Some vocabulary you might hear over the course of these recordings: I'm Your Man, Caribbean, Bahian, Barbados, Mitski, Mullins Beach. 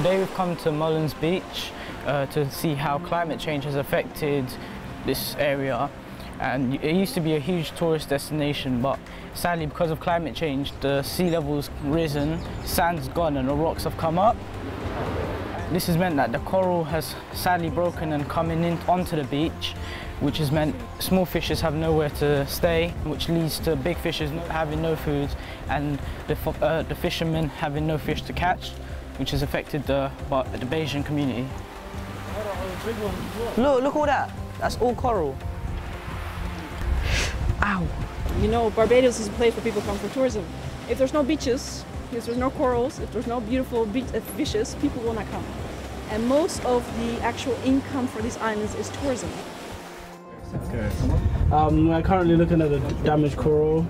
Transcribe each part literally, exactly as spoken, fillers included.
Today we've come to Mullins Beach uh, to see how climate change has affected this area. And it used to be a huge tourist destination, but sadly because of climate change, the sea level's risen, sand's gone and the rocks have come up. This has meant that the coral has sadly broken and coming in onto the beach, which has meant small fishes have nowhere to stay, which leads to big fishes having no food and the, uh, the fishermen having no fish to catch, which has affected the, the Bahian community. Look, look all that. That's all coral. Ow. You know, Barbados is a place where people come for tourism. If there's no beaches, if there's no corals, if there's no beautiful beach, uh, fishes, people will not come. And most of the actual income for these islands is tourism. Okay. Um, we're currently looking at the damaged coral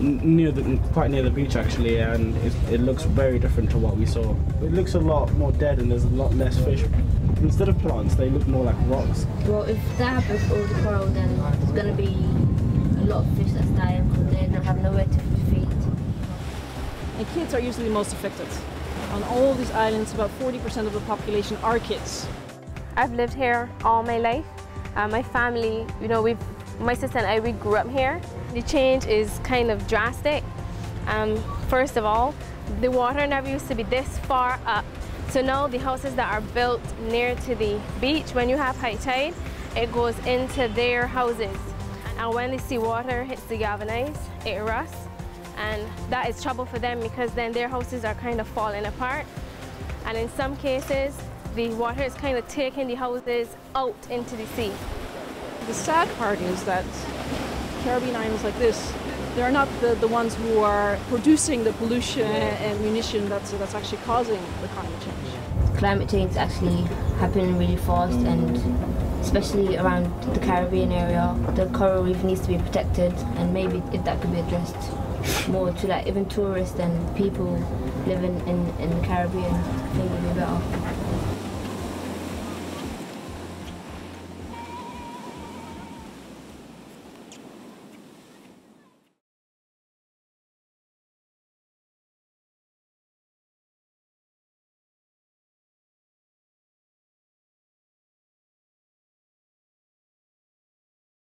near the, quite near the beach actually, and it, it looks very different to what we saw. It looks a lot more dead and there's a lot less fish. Instead of plants, they look more like rocks. Well, if that happens to all the coral, then there's going to be a lot of fish that's dying because they don't have nowhere to feed. And kids are usually the most affected. On all these islands, about forty percent of the population are kids. I've lived here all my life. Uh, my family, you know, we've, my sister and I, we grew up here. The change is kind of drastic. Um, first of all, the water never used to be this far up. So now the houses that are built near to the beach, when you have high tide, it goes into their houses. And when the seawater hits the galvanized, it rusts. And that is trouble for them because then their houses are kind of falling apart. And in some cases, the water is kind of taking the houses out into the sea. The sad part is that Caribbean islands like this, they're not the, the ones who are producing the pollution and munition that's, that's actually causing the climate change. Climate change is actually happening really fast, and especially around the Caribbean area. The coral reef needs to be protected, and maybe if that could be addressed more to like even tourists and people living in, in the Caribbean, maybe be better.